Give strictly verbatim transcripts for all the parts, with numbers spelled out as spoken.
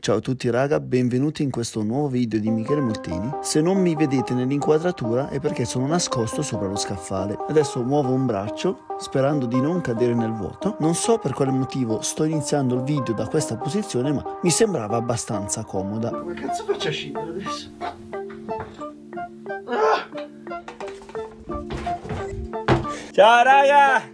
Ciao a tutti raga, benvenuti in questo nuovo video di Michele Moltini. Se non mi vedete nell'inquadratura è perché sono nascosto sopra lo scaffale. Adesso muovo un braccio sperando di non cadere nel vuoto. Non so per quale motivo sto iniziando il video da questa posizione, ma mi sembrava abbastanza comoda. Ma come cazzo faccio a scendere adesso? Ah! Ciao raga!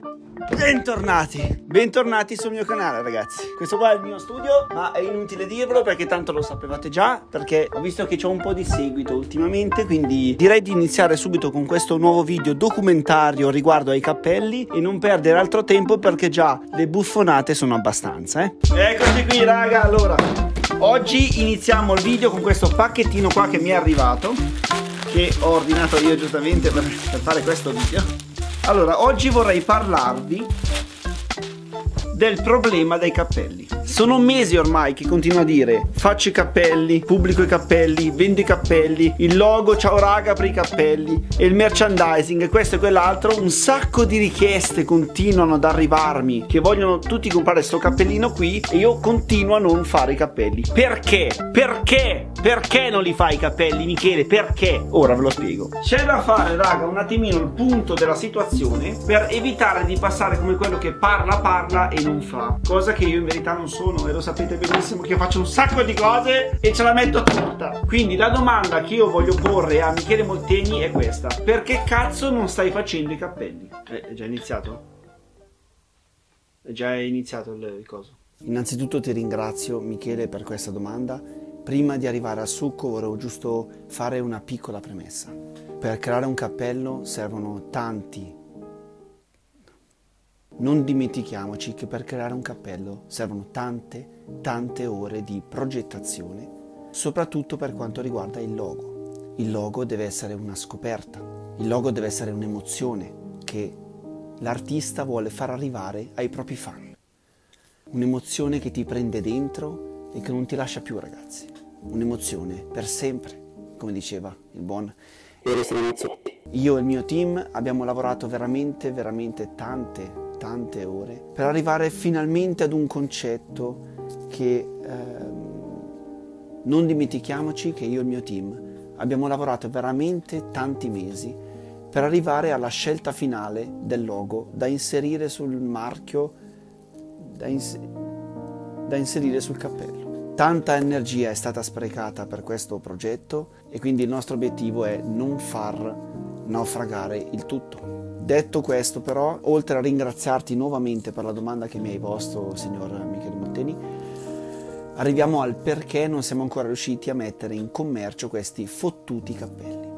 Bentornati, bentornati sul mio canale ragazzi. Questo qua è il mio studio, ma è inutile dirvelo perché tanto lo sapevate già, perché ho visto che c'è un po' di seguito ultimamente, quindi direi di iniziare subito con questo nuovo video documentario riguardo ai cappelli e non perdere altro tempo perché già le buffonate sono abbastanza, eh. Eccoci qui raga, allora oggi iniziamo il video con questo pacchettino qua che mi è arrivato, che ho ordinato io giustamente per, per fare questo video. Allora, oggi vorrei parlarvi del problema dei cappelli. Sono mesi ormai che continuo a dire faccio i cappelli, pubblico i cappelli, vendo i cappelli, il logo ciao raga per i cappelli e il merchandising e questo e quell'altro. Un sacco di richieste continuano ad arrivarmi che vogliono tutti comprare sto cappellino qui e io continuo a non fare i cappelli. Perché? Perché? Perché non li fai i cappelli Michele? Perché? Ora ve lo spiego. C'è da fare raga un attimino il punto della situazione per evitare di passare come quello che parla parla e non fa, cosa che io in verità non sono, e lo sapete benissimo che io faccio un sacco di cose e ce la metto tutta. Quindi la domanda che io voglio porre a Michele Moltini è questa: perché cazzo non stai facendo i cappelli? Eh, è già iniziato? È già iniziato il, il coso. Innanzitutto ti ringrazio Michele per questa domanda. Prima di arrivare al succo vorrei giusto fare una piccola premessa. Per creare un cappello servono tanti. Non dimentichiamoci che per creare un cappello servono tante, tante ore di progettazione, soprattutto per quanto riguarda il logo. Il logo deve essere una scoperta, il logo deve essere un'emozione che l'artista vuole far arrivare ai propri fan. Un'emozione che ti prende dentro e che non ti lascia più, ragazzi. Un'emozione per sempre, come diceva il buon Eros Ramazzotti. Io e il mio team abbiamo lavorato veramente, veramente tante tante ore per arrivare finalmente ad un concetto che ehm, non dimentichiamoci che io e il mio team abbiamo lavorato veramente tanti mesi per arrivare alla scelta finale del logo da inserire sul marchio, da, ins- da inserire sul cappello. Tanta energia è stata sprecata per questo progetto e quindi il nostro obiettivo è non far naufragare il tutto. Detto questo però, oltre a ringraziarti nuovamente per la domanda che mi hai posto, signor Michele Moltini, arriviamo al perché non siamo ancora riusciti a mettere in commercio questi fottuti cappelli.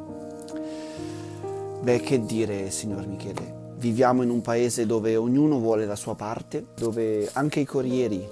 Beh, che dire, signor Michele, viviamo in un paese dove ognuno vuole la sua parte, dove anche i corrieri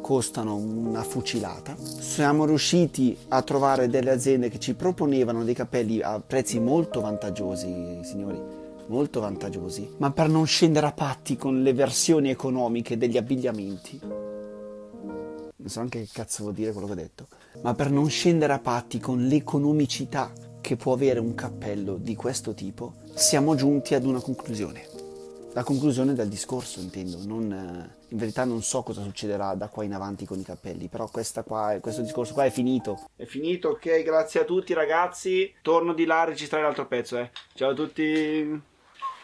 costano una fucilata. Siamo riusciti a trovare delle aziende che ci proponevano dei cappelli a prezzi molto vantaggiosi, signori. Molto vantaggiosi, ma per non scendere a patti con le versioni economiche degli abbigliamenti, non so anche che cazzo vuol dire quello che ho detto, ma per non scendere a patti con l'economicità che può avere un cappello di questo tipo, siamo giunti ad una conclusione. La conclusione del discorso, intendo, non, in verità non so cosa succederà da qua in avanti con i cappelli, però questa qua, questo discorso qua è finito. È finito, ok, grazie a tutti ragazzi, torno di là a registrare l'altro pezzo, eh. Ciao a tutti.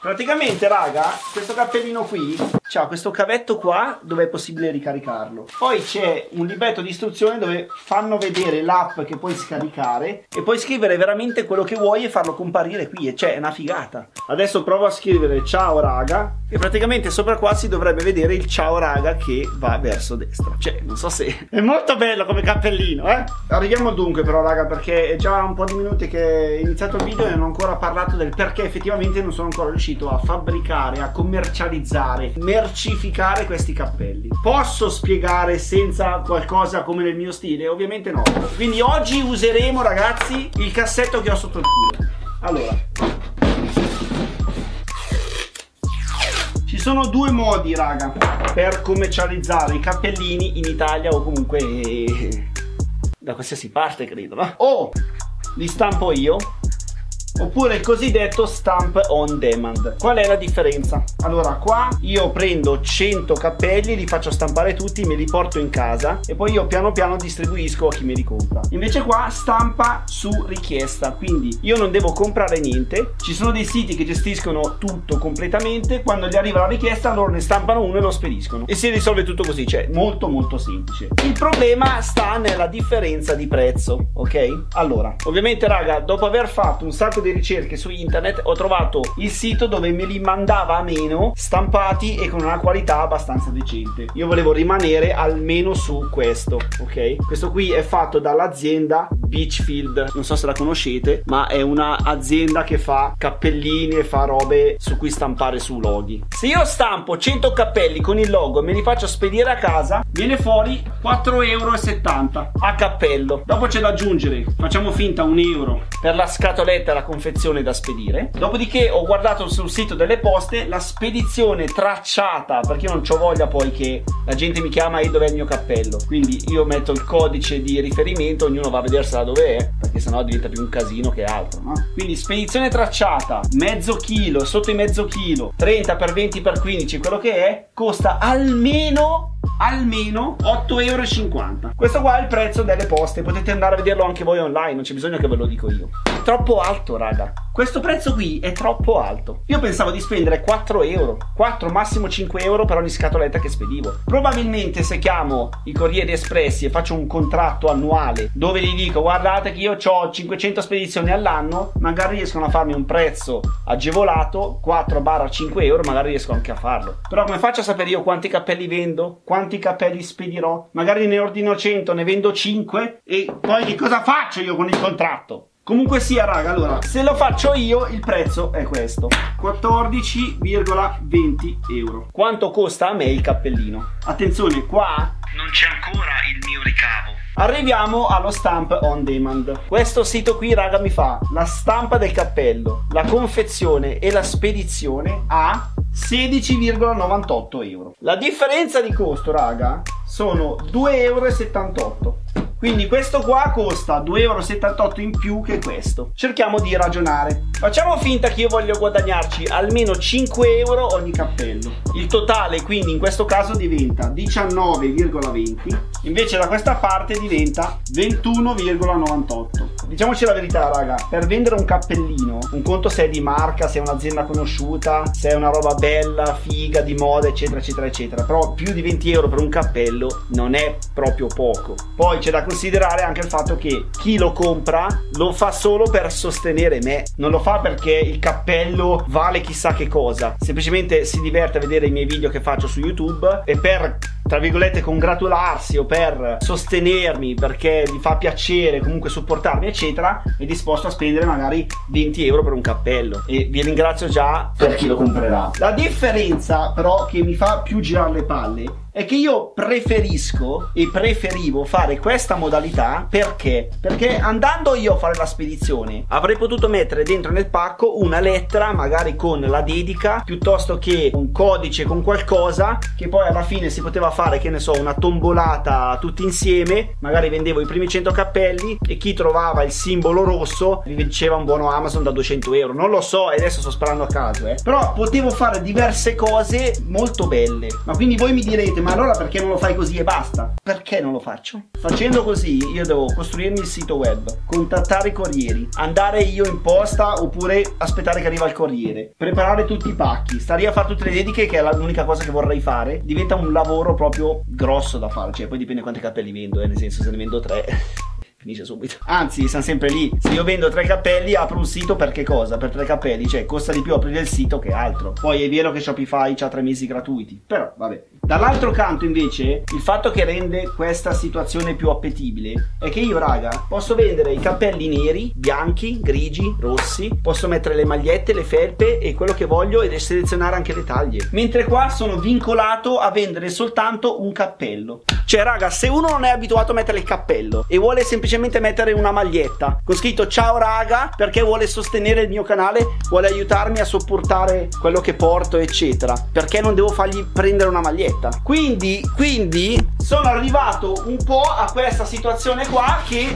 Praticamente raga, questo cappellino qui c'ha questo cavetto qua dove è possibile ricaricarlo. Poi c'è un libretto di istruzione dove fanno vedere l'app che puoi scaricare e puoi scrivere veramente quello che vuoi e farlo comparire qui, e cioè è una figata. Adesso provo a scrivere ciao raga e praticamente sopra qua si dovrebbe vedere il ciao raga che va verso destra. Cioè, non so se... è molto bello come cappellino, eh? Arriviamo dunque però raga, perché è già un po' di minuti che è iniziato il video e non ho ancora parlato del perché effettivamente non sono ancora riuscito a fabbricare, a commercializzare, mercificare questi cappelli. Posso spiegare senza qualcosa come nel mio stile? Ovviamente no. Quindi oggi useremo, ragazzi, il cassetto che ho sotto il culo. Allora, ci sono due modi, raga, per commercializzare i cappellini in Italia o comunque eh, da qualsiasi parte, credo, no? O li stampo io oppure il cosiddetto stamp on demand. Qual è la differenza? Allora, qua io prendo cento cappelli, li faccio stampare tutti, me li porto in casa e poi io piano piano distribuisco a chi me li compra. Invece qua stampa su richiesta, quindi io non devo comprare niente, ci sono dei siti che gestiscono tutto completamente, quando gli arriva la richiesta loro ne stampano uno e lo spediscono e si risolve tutto così, cioè molto molto semplice. Il problema sta nella differenza di prezzo, ok? Allora, ovviamente raga, dopo aver fatto un sacco di ricerche su internet ho trovato il sito dove me li mandava a meno, stampati e con una qualità abbastanza decente. Io volevo rimanere almeno su questo, ok? Questo qui è fatto dall'azienda Beachfield, non so se la conoscete, ma è un'azienda che fa cappellini e fa robe su cui stampare su loghi. Se io stampo cento cappelli con il logo e me li faccio spedire a casa, viene fuori quattro euro e settanta a cappello. Dopo c'è da aggiungere, facciamo finta, un euro per la scatoletta e la confezione da spedire. Dopodiché ho guardato sul sito delle poste la spedizione tracciata, perché io non c'ho voglia poi che la gente mi chiama e dov'è il mio cappello. Quindi io metto il codice di riferimento, ognuno va a vedersela dove è, perché sennò diventa più un casino che altro, no? Quindi spedizione tracciata, mezzo chilo, sotto i mezzo chilo, trenta per venti per quindici, quello che è, costa almeno almeno otto euro e cinquanta. Questo qua è il prezzo delle poste, potete andare a vederlo anche voi online, non c'è bisogno che ve lo dico io. È troppo alto raga, questo prezzo qui è troppo alto. Io pensavo di spendere quattro euro, quattro massimo cinque euro per ogni scatoletta che spedivo. Probabilmente se chiamo i corrieri espressi e faccio un contratto annuale dove gli dico guardate che io ho cinquecento spedizioni all'anno, magari riescono a farmi un prezzo agevolato, quattro barra cinque euro, magari riesco anche a farlo. Però come faccio a sapere io quanti cappelli vendo? Quanti capelli spedirò? Magari ne ordino cento, ne vendo cinque e poi che cosa faccio io con il contratto? Comunque sia raga, allora, se lo faccio io il prezzo è questo, quattordici virgola venti euro. Quanto costa a me il cappellino? Attenzione, qua non c'è ancora il mio ricavo. Arriviamo allo stamp on demand. Questo sito qui raga mi fa la stampa del cappello, la confezione e la spedizione a sedici virgola novantotto euro. La differenza di costo raga sono due euro e settantotto. Quindi questo qua costa due euro e settantotto in più che questo. Cerchiamo di ragionare. Facciamo finta che io voglio guadagnarci almeno cinque euro ogni cappello. Il totale quindi in questo caso diventa diciannove virgola venti, invece da questa parte diventa ventuno virgola novantotto. Diciamoci la verità raga, per vendere un cappellino, un conto se è di marca, se è un'azienda conosciuta, se è una roba bella, figa, di moda, eccetera eccetera eccetera, però più di venti euro per un cappello non è proprio poco. Poi c'è da considerare anche il fatto che chi lo compra lo fa solo per sostenere me, non lo fa perché il cappello vale chissà che cosa, semplicemente si diverte a vedere i miei video che faccio su YouTube e per, tra virgolette, congratularsi o per sostenermi, perché gli fa piacere comunque supportarmi eccetera, è disposto a spendere magari venti euro per un cappello e vi ringrazio già per chi lo comprerà. La differenza però che mi fa più girare le palle è che io preferisco e preferivo fare questa modalità. Perché? Perché andando io a fare la spedizione avrei potuto mettere dentro nel pacco una lettera magari con la dedica, piuttosto che un codice con qualcosa che poi alla fine si poteva fare, che ne so, una tombolata tutti insieme, magari vendevo i primi cento cappelli e chi trovava il simbolo rosso riceveva un buono Amazon da duecento euro, non lo so, e adesso sto sparando a caso, eh. Però potevo fare diverse cose molto belle. Ma quindi voi mi direte, ma allora perché non lo fai così e basta? Perché non lo faccio? Facendo così io devo costruirmi il sito web, contattare i corrieri, andare io in posta oppure aspettare che arriva il corriere, preparare tutti i pacchi, stare lì a fare tutte le dediche, che è l'unica cosa che vorrei fare. Diventa un lavoro proprio grosso da fare, cioè poi dipende quanti cappelli vendo, eh, nel senso, se ne vendo tre finisce subito. Anzi, siamo sempre lì. Se io vendo tre cappelli, apro un sito per che cosa? Per tre cappelli, cioè costa di più aprire il sito che altro. Poi è vero che Shopify c'ha tre mesi gratuiti, però vabbè. Dall'altro canto invece, il fatto che rende questa situazione più appetibile è che io raga posso vendere i cappelli neri, bianchi, grigi, rossi, posso mettere le magliette, le felpe e quello che voglio, ed è selezionare anche le taglie. Mentre qua sono vincolato a vendere soltanto un cappello. Cioè raga, se uno non è abituato a mettere il cappello e vuole semplicemente mettere una maglietta con scritto ciao raga, perché vuole sostenere il mio canale, vuole aiutarmi a sopportare quello che porto eccetera, perché non devo fargli prendere una maglietta? Quindi, quindi sono arrivato un po' a questa situazione qua che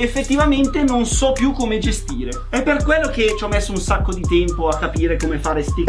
effettivamente non so più come gestire. È per quello che ci ho messo un sacco di tempo a capire come fare sti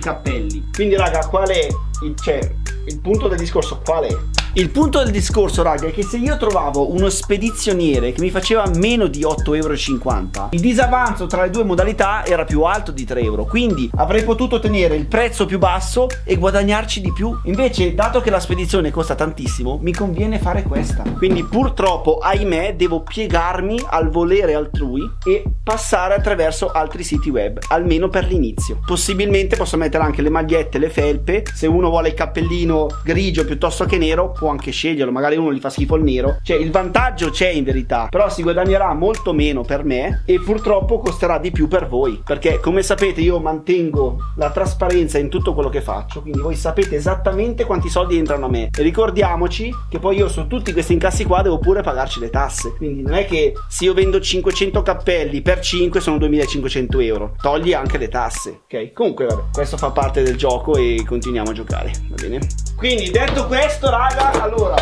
cappelli. Quindi raga, qual è il, cioè, il punto del discorso qual è? Il punto del discorso raga è che se io trovavo uno spedizioniere che mi faceva meno di otto e cinquanta euro, il disavanzo tra le due modalità era più alto di tre euro, quindi avrei potuto tenere il prezzo più basso e guadagnarci di più. Invece, dato che la spedizione costa tantissimo, mi conviene fare questa. Quindi purtroppo, ahimè, devo piegarmi al volere altrui e passare attraverso altri siti web, almeno per l'inizio. Possibilmente posso mettere anche le magliette, le felpe. Se uno vuole il cappellino grigio piuttosto che nero, può anche sceglierlo, magari uno gli fa schifo il nero, cioè il vantaggio c'è in verità, però si guadagnerà molto meno per me e purtroppo costerà di più per voi, perché come sapete io mantengo la trasparenza in tutto quello che faccio, quindi voi sapete esattamente quanti soldi entrano a me e ricordiamoci che poi io su tutti questi incassi qua devo pure pagarci le tasse, quindi non è che se io vendo cinquecento cappelli per cinque sono duemilacinquecento euro, togli anche le tasse, ok? Comunque vabbè, questo fa parte del gioco e continuiamo a giocare, va bene? Quindi detto questo raga, allora,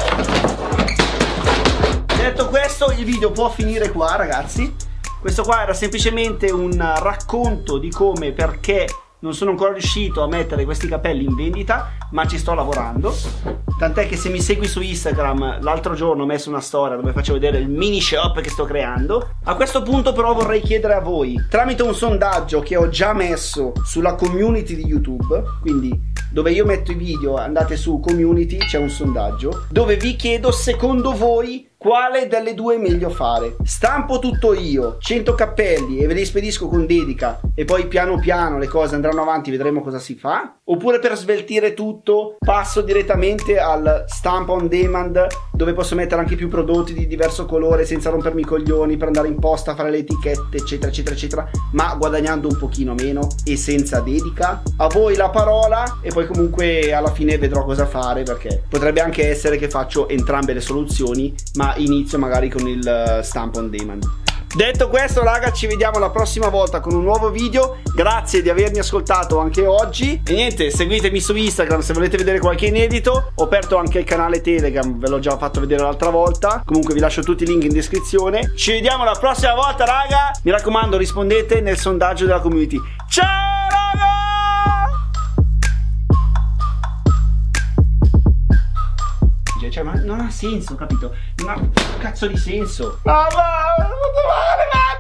detto questo il video può finire qua ragazzi. Questo qua era semplicemente un racconto di come e perché non sono ancora riuscito a mettere questi capelli in vendita, ma ci sto lavorando. Tant'è che se mi segui su Instagram, l'altro giorno ho messo una storia dove faccio vedere il mini shop che sto creando. A questo punto però vorrei chiedere a voi, tramite un sondaggio che ho già messo sulla community di YouTube, quindi dove io metto i video, andate su community, c'è un sondaggio, dove vi chiedo secondo voi quale delle due è meglio fare. Stampo tutto io, cento cappelli e ve li spedisco con dedica e poi piano piano le cose andranno avanti, vedremo cosa si fa. Oppure per sveltire tutto passo direttamente al stampa on demand, dove posso mettere anche più prodotti di diverso colore senza rompermi i coglioni per andare in posta, fare le etichette eccetera eccetera eccetera, ma guadagnando un pochino meno e senza dedica. A voi la parola e poi comunque alla fine vedrò cosa fare, perché potrebbe anche essere che faccio entrambe le soluzioni, ma inizio magari con il stampa on demand. Detto questo raga, ci vediamo la prossima volta con un nuovo video. Grazie di avermi ascoltato anche oggi e niente, seguitemi su Instagram se volete vedere qualche inedito. Ho aperto anche il canale Telegram, ve l'ho già fatto vedere l'altra volta, comunque vi lascio tutti i link in descrizione. Ci vediamo la prossima volta raga, mi raccomando rispondete nel sondaggio della community. Ciao raga! Cioè, ma non ha senso, capito? Non ha un cazzo di senso. Ma va, ma va, ma va.